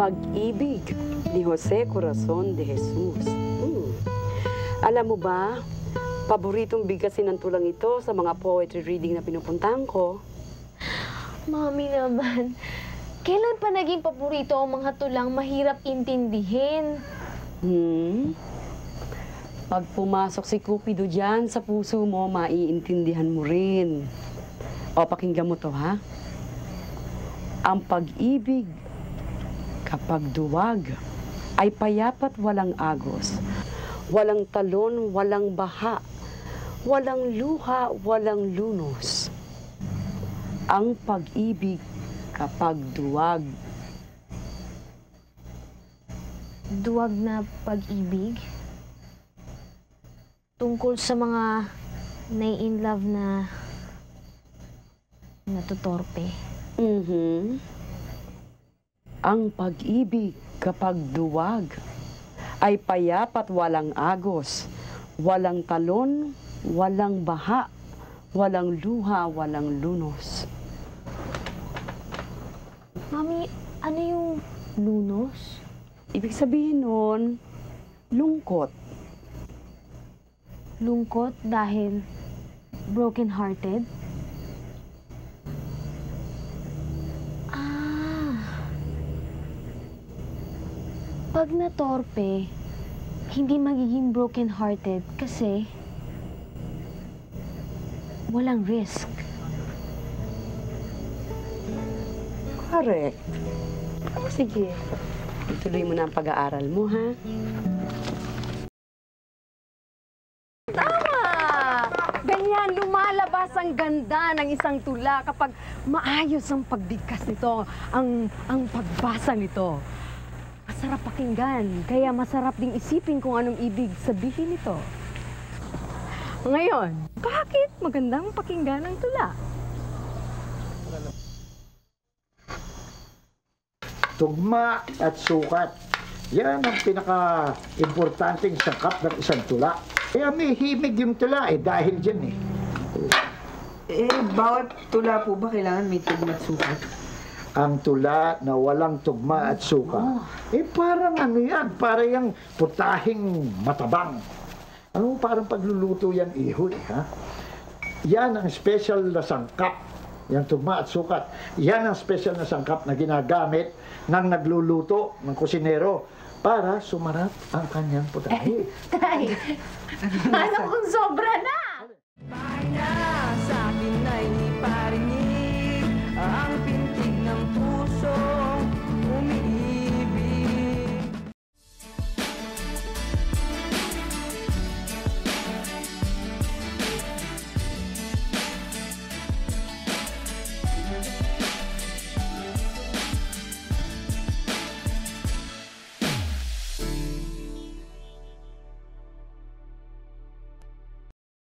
Pag-ibig ni Jose Corazon de Jesus. Alam mo ba, paboritong bigkasin ng tulang ito sa mga poetry reading na pinupuntahan ko. Mami naman, kailan pa naging paborito ang mga tulang mahirap intindihin? Pag pumasok si Cupido dyan sa puso mo, maiintindihan mo rin. O, pakinggan mo to, ha? Ang pag-ibig, kapag duwag, ay payapat walang agos. Walang talon, walang baha. Walang luha, walang lunos. Ang pag-ibig, kapag duwag. Duwag na pag-ibig? Tungkol sa mga nai-in-love na natutorpe. Ang pag-ibig kapag duwag ay payapat walang agos, walang talon, walang baha, walang luha, walang lunos. Mami, ano yung lunos? Ibig sabihin nun, lungkot. Lungkot dahil broken-hearted? Ah! Pag natorpe, hindi magiging broken-hearted kasi walang risk. Correct. Sige, ituloy mo na ang pag-aaral mo, ha? Lumalabas ang ganda ng isang tula kapag maayos ang pagbigkas nito, ang pagbasa nito. Masarap pakinggan, kaya masarap ding isipin kung anong ibig sabihin nito. Ngayon, bakit magandang pakinggan ang tula? Tugma at sukat. Yan ang pinaka-importanteng sangkap ng isang tula. Kaya may himig yung tula, dahil dyan eh. Bawat tula po ba kailangan may tugma at sukat? Ang tula na walang tugma at sukat, parang ano yan, parang yung putahing matabang. Ano, parang pagluluto yung iho eh, ha? Yan ang special na sangkap, yung tugma at sukat. Yan ang special na sangkap na ginagamit ng nagluluto, ng kusinero, para sumarap ang kanyang putahe. Tay, ano kung sobra na?